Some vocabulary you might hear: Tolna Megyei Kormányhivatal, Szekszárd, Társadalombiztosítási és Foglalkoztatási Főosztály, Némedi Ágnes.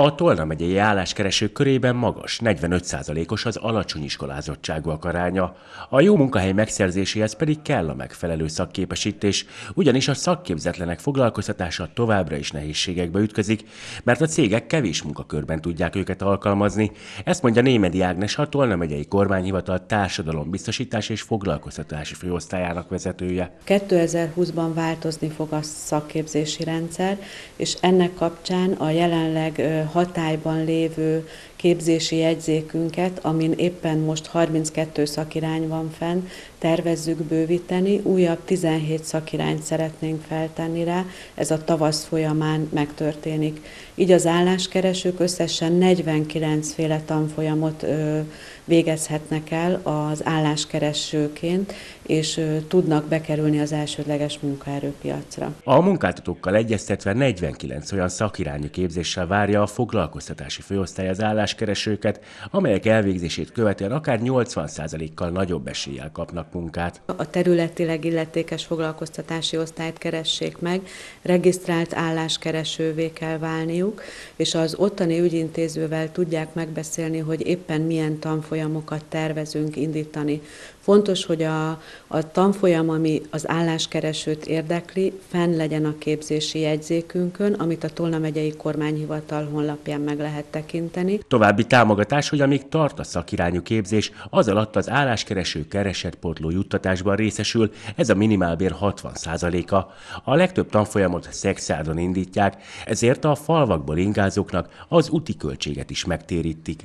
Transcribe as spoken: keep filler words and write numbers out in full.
A Tolna megyei álláskeresők körében magas, negyvenöt százalékos az alacsony iskolázottságúak aránya. A jó munkahely megszerzéséhez pedig kell a megfelelő szakképesítés, ugyanis a szakképzetlenek foglalkoztatása továbbra is nehézségekbe ütközik, mert a cégek kevés munkakörben tudják őket alkalmazni. Ezt mondja Némedi Ágnes, a Tolna megyei Kormányhivatal társadalombiztosítás és foglalkoztatási főosztályának vezetője. kétezer-húszban változni fog a szakképzési rendszer, és ennek kapcsán a jelenleg hatályban lévő képzési jegyzékünket, amin éppen most harminckettő szakirány van fenn, tervezzük bővíteni, újabb tizenhét szakirányt szeretnénk feltenni rá, ez a tavasz folyamán megtörténik. Így az álláskeresők összesen negyvenkilenc féle tanfolyamot végezhetnek el az álláskeresőként, és tudnak bekerülni az elsődleges munkaerőpiacra. A munkáltatókkal egyeztetve negyvenkilenc olyan szakirányú képzéssel várja a foglalkoztatási főosztály az álláskeresőket, amelyek elvégzését követően akár nyolcvan százalékkal nagyobb eséllyel kapnak munkát. A területileg illetékes foglalkoztatási osztályt keressék meg, regisztrált álláskeresővé kell válniuk, és az ottani ügyintézővel tudják megbeszélni, hogy éppen milyen tanfolyamokat tervezünk indítani. Fontos, hogy a, a tanfolyam, ami az álláskeresőt érdekli, fenn legyen a képzési jegyzékünkön, amit a Tolna megyei Kormányhivatal honlapján meg lehet tekinteni. További támogatás, hogy amíg tart a szakirányú képzés, az alatt az álláskereső keresetpótló juttatásban részesül, ez a minimálbér hatvan százaléka. A legtöbb tanfolyamot Szekszárdon indítják, ezért a falvakból ingázóknak az úti költséget is megtérítik.